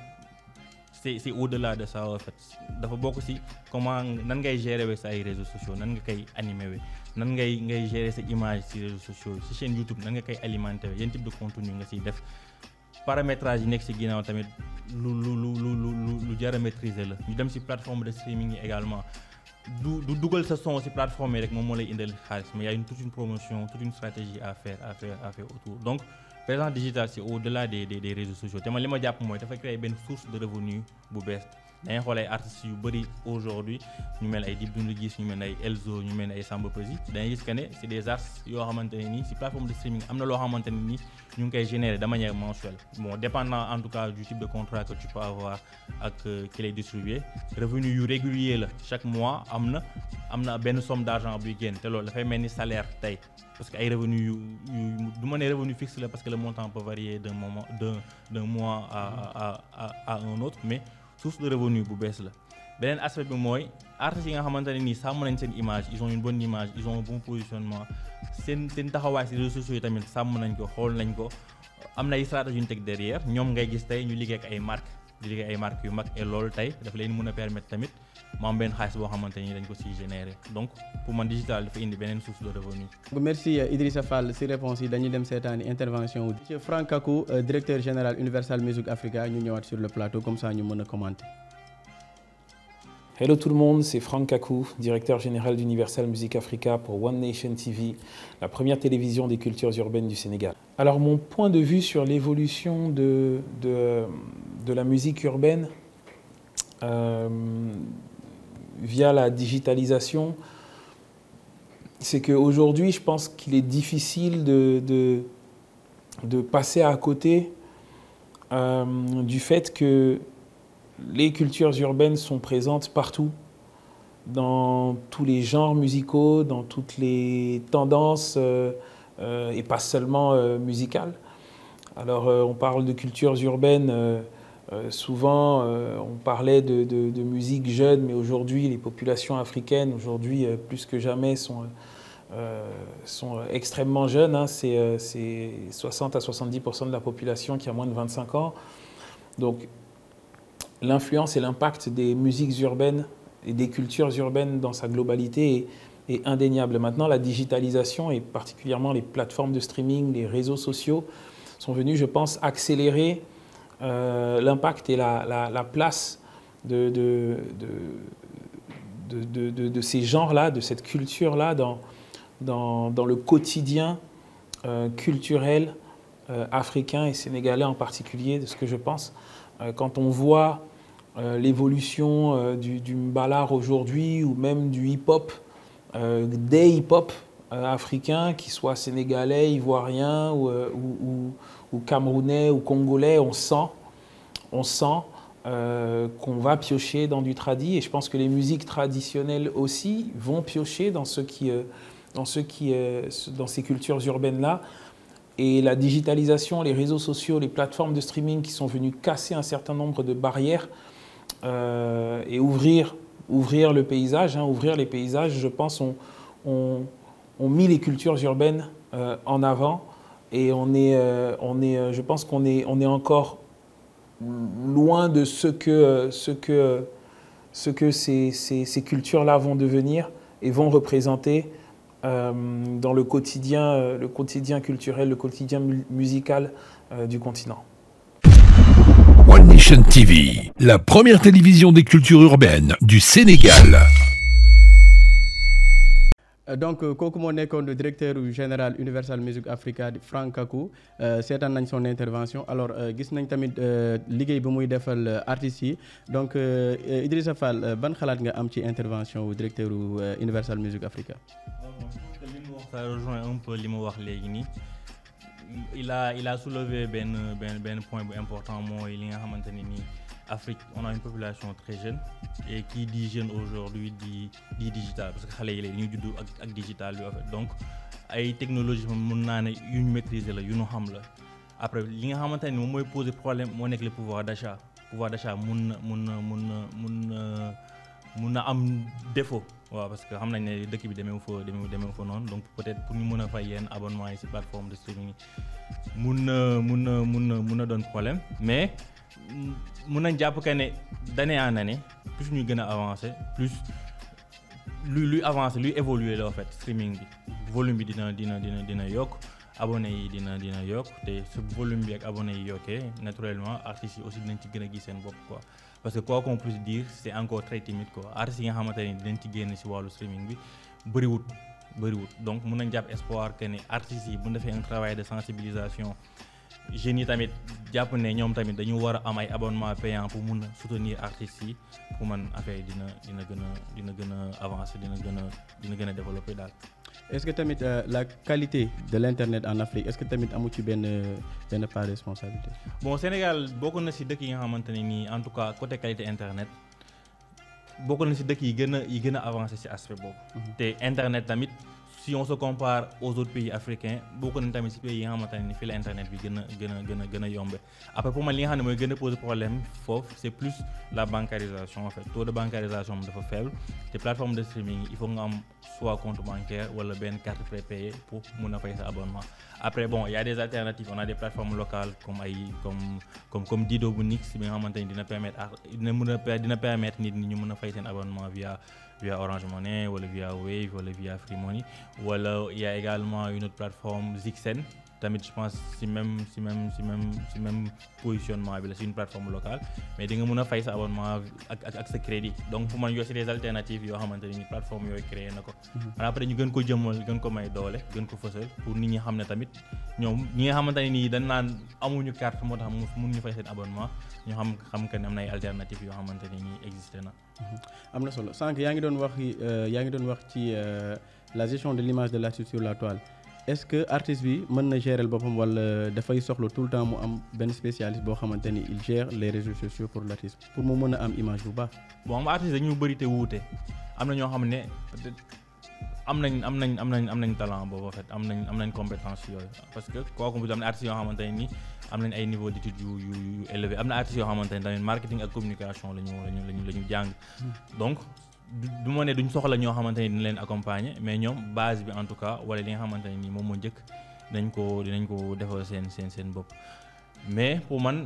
c'est c'est au-delà de ça en fait dafa bokk ci comment nan ngay gérer we sa ay réseaux sociaux nan nga koy animer we nan ngay ngay gérer sa image ci réseaux sociaux ci chaîne YouTube nan nga koy alimenter we yan type de contenu nga ciy def paramétrage yi nekk ci ginnaaw tamit lu lu lu lu lu lu jar a maîtriser la ñu dem ci plateforme de streaming yi également du du dugal sa son ci plateforme yi rek moom moo lay indil xaalis mais y a une toute une promotion toute une stratégie à faire à faire à faire autour donc présence digitale c'est au-delà des des des réseaux sociaux te man li ma jàpp mooy dafa créer benn source de revenu bu bees dañuy xool ay artistes yu bëri aujourd'hui ñu mel ay Dip Doundou Guiss ñu mel ay Elzo ñu mel ay Samba Peuzzi dañuy gis que ne c'est des artistes yoo xamante ne nii ci plateforme de streaming am na loo xamante ne nii ñu ngi koy générer de manière mensuelle bon dépendant en tout cas du type de contrat que tu peux avoir ak qui lay distribuer revenu yu régulier la chaque mois am na am na benn somme d'argent buy génn te loolu dafay mel ni salaire tey parce que ay revenus yu yu du ma ne revenu fixe la parce que le montant peut varier d'un moment d'un d'un mois à à à à un autre mais source de revenu bu bees la beneen aspect bi mooy artistes yi nga xamante ne nii sàmm nañ seen image ils ont une bonne image ils ont un bon positionnement seen seen taxawaay ci réseaux sociaux yi tamit sàmm nañ ko xool nañ ko am na ay stratégies yu teg derrière ñoom ngay gis tey ñu liggéey ak ay marques di liggéey ay marques yu mag et loolu tey dafa leen mën a permettre tamit mu am benn xaalis boo xamante ni dañ ko ciy générer donc pour man digital dafa indi beneen source de revenu. Merci Idrissa Fall ci réponse yi dañuy dem seetaani intervention wu. monsieur Franck Kaku directeur général Universal Music Africa ñu ñëwaat sur le plateau comme ça ñu mën a commenter. Hello tout le monde, c'est Franck Kaku, directeur général d'Universal Music Africa pour One Nation T V, la première télévision des cultures urbaines du Sénégal. Alors mon point de vue sur l'évolution de, de, de la musique urbaine euh, via la digitalisation, c'est qu'aujourd'hui je pense qu'il est difficile de, de, de passer à côté euh, du fait que les cultures urbaines sont présentes partout, dans tous les genres musicaux, dans toutes les tendances euh, euh, et pas seulement euh, musicale. Alors euh, on parle de cultures urbaines, euh, euh, souvent euh, on parlait de, de, de musique jeune, mais aujourd'hui les populations africaines, aujourd'hui euh, plus que jamais, sont, euh, sont extrêmement jeunes. Hein. C'est euh, soixante à soixante-dix pour cent de la population qui a moins de vingt-cinq ans. Donc l'influence et l'impact des musiques urbaines et des cultures urbaines dans sa globalité est, est indéniable. Maintenant, la digitalisation et particulièrement les plateformes de streaming, les réseaux sociaux sont venus, je pense, accélérer euh, l'impact et la, la, la place de, de, de, de, de, de ces genres-là, de cette culture-là dans, dans, dans le quotidien euh, culturel euh, africain et sénégalais en particulier, de ce que je pense. Euh, quand on voit euh, l'évolution euh, du, du mbalar aujourd'hui ou même du hip-hop, euh, des hip-hop, africains, qu'ils soient sénégalais, ivoiriens ou, ou, ou, ou camerounais ou congolais, on sent, on sent euh, qu'on va piocher dans du tradi. Et je pense que les musiques traditionnelles aussi vont piocher dans, ce qui, euh, dans, ce qui, euh, dans ces cultures urbaines-là. Et la digitalisation, les réseaux sociaux, les plateformes de streaming qui sont venues casser un certain nombre de barrières euh, et ouvrir, ouvrir le paysage, hein, ouvrir les paysages, je pense, on, on on met les cultures urbaines euh, en avant et on est, euh, on est, je pense qu'on est, on est encore loin de ce que, ce que, ce que ces, ces, ces cultures-là vont devenir et vont représenter euh, dans le quotidien, le quotidien culturel, le quotidien musical euh, du continent. One Nation T V, la première télévision des cultures urbaines du Sénégal. Donc, kooku moo nekkoon le directeur général Universal Music Africa Franck Kaku seetaan nañ son intervention. Alors gis nañ tamit liggéey bi muy defal artistes yi donc Idrissa Fall ban xalaat nga am ci intervention wu directeur Universal Music Africa. Ça rejoint un peu li mu wax léegi nii. Il a il a soulevé benn benn benn point bu important mooy li nga xamante ne nii Afrique, on a une population très jeune et qui dit jeune aujourd'hui dit, dit digital parce que xale yi ñu juddu ak ak digital donc ay technologie mën naa ne yu ñu maîtriser la yu ñu xam la après li nga xamante ne moom mooy poser problème moo nekk le pouvoir d'achat pouvoir d'achat mun na mun na mun na mun na mun na am défaut waaw parce que xam nañ ne dëkk bi demeewul fa demeewul demeewul fa noonu donc peut-être pour ñu mën a fay yenn abonnement yi ci plateforme de streaming mun na mun na mun na mun na doon problème mais mun nañ jàpp que ne d'année en année plus ñu gën a avancer plus luy luy avancer luy évoluer la en fait streaming bi volume bi dina dina dina dina yokk abonné yi dina dina yokk te su volume bi ak abonné yi yokkee naturellement artistes yi aussi dinañ ci gën a gis seen bopp quoi parce que quoi qu'on puisse dire c'est encore très timide quoi artistes yi nga xamante ne dinañ ci génn ci wàllu streaming bi bëriwut bëriwut donc mun nañ jàpp espoir que ne artistes yi bu ñu defee un travail de sensibilisation jeunes yi tamit jàpp ne ñoom tamit dañu war a am ay abonnement payant pour mun a soutenir artistes yi pour man affaire dina dina gën a dina gën a avancer dina gën a dina gën a développer daal. Est-ce que tamit la qualité de l'internet en Afrique est-ce que tamit amu ci benn benn part responsabilité. Bon Sénégal bokk na ci dëkk yi nga xamante ne nii en tout cas côté qualité internet bokk na ci dëkk yi gën a yi gën a avancer ci aspect boobu. Te internet tamit. Si on se compare aux autres pays africains, beaucoup de pays qui ont fait l'internet est plus yombe. Après, pour moi, ce qui pose problème, c'est plus la bancarisation. En fait, le taux de bancarisation est faible. Les plateformes de streaming, il faut soit un compte bancaire ou une carte prépayée pour faire cet abonnement. Après, bon, il y a des alternatives. On a des plateformes locales comme comme comme, comme Didobunix qui permettent permettre de faire un abonnement via via Orange Money ou via Wave ou via Free Money. Voilà, il y a également une autre plateforme Zixen. Tamit je pense c'est même c'est même c'est même c'est même positionnement c'est une plateforme locale mais dinga mëna fay sa abonnement ak ak sa crédit donc pour man yo c'est des alternatives yo xamanteni plateforme yoy créer nako après ñu gën ko jëmmal gën ko may doole gën ko fësal pour nit ñi xamné tamit ñoom ñi nga xamanteni ni dañ naan amuñu carte motax mënu ñu fay seen abonnement ñu xam xam que am ay alternatives yo xamanteni ni existé na am na solo sank yaangi doon wax yaangi doon wax ci la gestion de l'image de l'artiste sur la toile. Est-ce que l'artiste peut gérer le bopam wala dafay soxlo tout le temps mu am ben spécialiste bo xamanteni il gère les réseaux sociaux pour l'artiste pour mo mëna am image bu baax bon artiste dañu bari té wouté amna ño xamné am nañ am nañ am nañ am nañ talent boobu en fait am nañ am nañ compétence yooyu parce que kooku bu am na artistes yoo xamante ne nii am nañ ay niveau d'études yu yu yu élevé am na artistes yoo xamante ne tamit marketing ak communication la ñu la ñu la ñu jàng donc du ma ne duñ soxla ñoo xamante ne dina leen accompagner mais ñoom base bi en tout cas wala li nga xamante ne nii moom moo njëkk dañ ko dinañ ko defal seen seen seen bopp mais pour man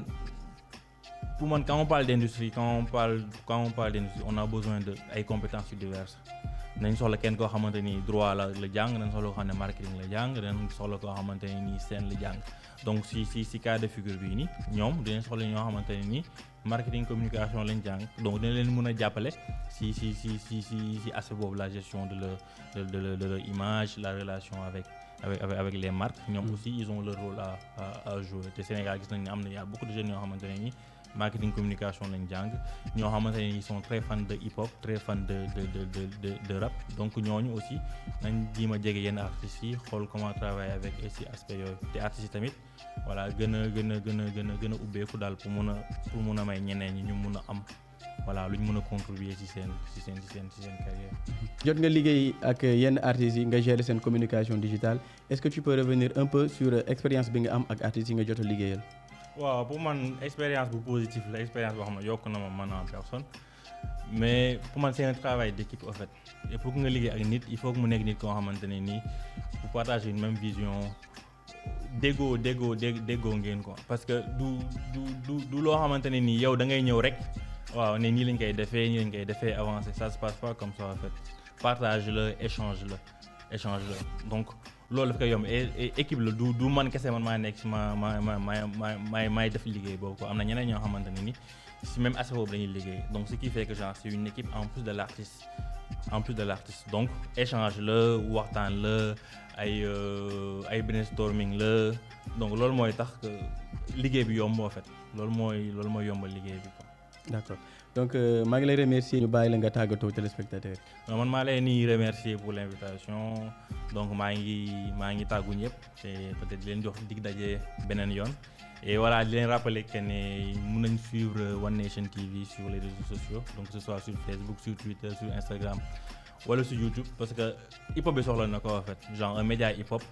pour man quand on parle d'industrie quand on parle quand on parle d'industrie on a besoin de ay compétences diverses. Nañ soxla kenn koo xamante ni droit la la jàng nañ soxla koo xam ne marketing la jàng nañ soxla koo xamante ne nii scène la jàng donc si si si cas de figure bii nii ñoom dinañ soxla ñoo xamante ne nii marketing communication lañ jàng donc dina leen mën a jàppale si si si si si si aspect boobu la gestion de le de de de leur image la relation avec avec avec avec les marques. Ñoom aussi ils ont leur rôle à à à jouer te Sénégal gis nañ ne am na y a beaucoup de jeunes yoo xamante ne nii. Marketing communication lañ jàng ñoo xamante ne ils sont très fans de hip hop très fans de de de de de rap donc ñooñu aussi nañ jéem a jege yenn artistes yi xool comment travailler avec ces aspects yooyu te artistes yi tamit voilà gën a gën a gën a gën a gën a ubbeeku daal pour mun a pour mun a may ñeneen ñi ñu mun a am voilà luñ mun a contribuer ci seen ci seen ci seen ci seen carrière. Jot nga liggéey ak yenn artistes yi nga gérer seen communication digitale est-ce que tu peux revenir un peu sur expérience bi nga am ak artistes yi nga jot a liggéeyal. waaw pour man expérience bu positive la expérience boo xam ne yokk na ma man en personne mais pour man c'est un travail d'équipe en fait et pour que nga liggéey ak nit il faut que mu nekk nit koo xamante ne nii bu partager une même vision déggoo déggoo déggoo ngeen ko parce que du du du du loo xamante ne nii yow da ngay ñëw rek waaw ne nii lañ koy defee nii lañ koy defee avancer ça se passe pas comme ça en fait partage la échange la échange la donc loolu daf koy yomb et équipe la du du man kese man maa nekk si ma ma ma ma ma maay def liggéey boobu quoi am na ñeneen ñoo xamante ne ni si même aspect boobu la ñuy liggéey donc ce qui fait que genre c'est une équipe en plus de l'artiste en plus de l'artiste donc échange la waxtaan la ay ay brainstorming la donc loolu mooy tax que liggéey bi yomb en fait loolu mooy loolu mooy yombal liggéey bi quoi. D'accord. Donc, euh, je voulais remercier les téléspectateurs. Je voulais remercier pour l'invitation. Donc, je voulais remercier et peut-être les gens qui ont été et voilà, je voulais rappeler que nous pouvons suivre One Nation T V sur les réseaux sociaux. Donc, que ce soit sur Facebook, sur Twitter, sur Instagram ou sur YouTube. Parce que hip-hop est sorti en fait. Genre, un média hip-hop,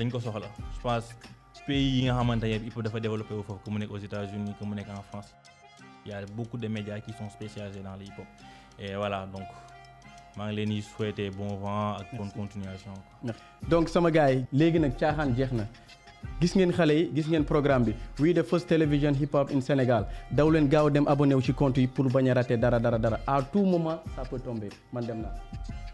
il est sorti. Je pense que pays hip-hop doit développer comme aux États-Unis, comme en France. Il y a beaucoup de médias qui sont spécialisés dans le hip-hop. Et voilà, donc, je vous souhaite bon vent et bonne continuation. Merci. Donc, sama gaay, légui nak tiaxan jeexna. Gis ngeen xalé yi, gis ngeen programme bi. We the first television hip-hop in Sénégal. Daw leen gaaw dem abonné wu ci compte yi pour bañ a rater dara dara dara. À tout moment, ça peut tomber. Man dem na.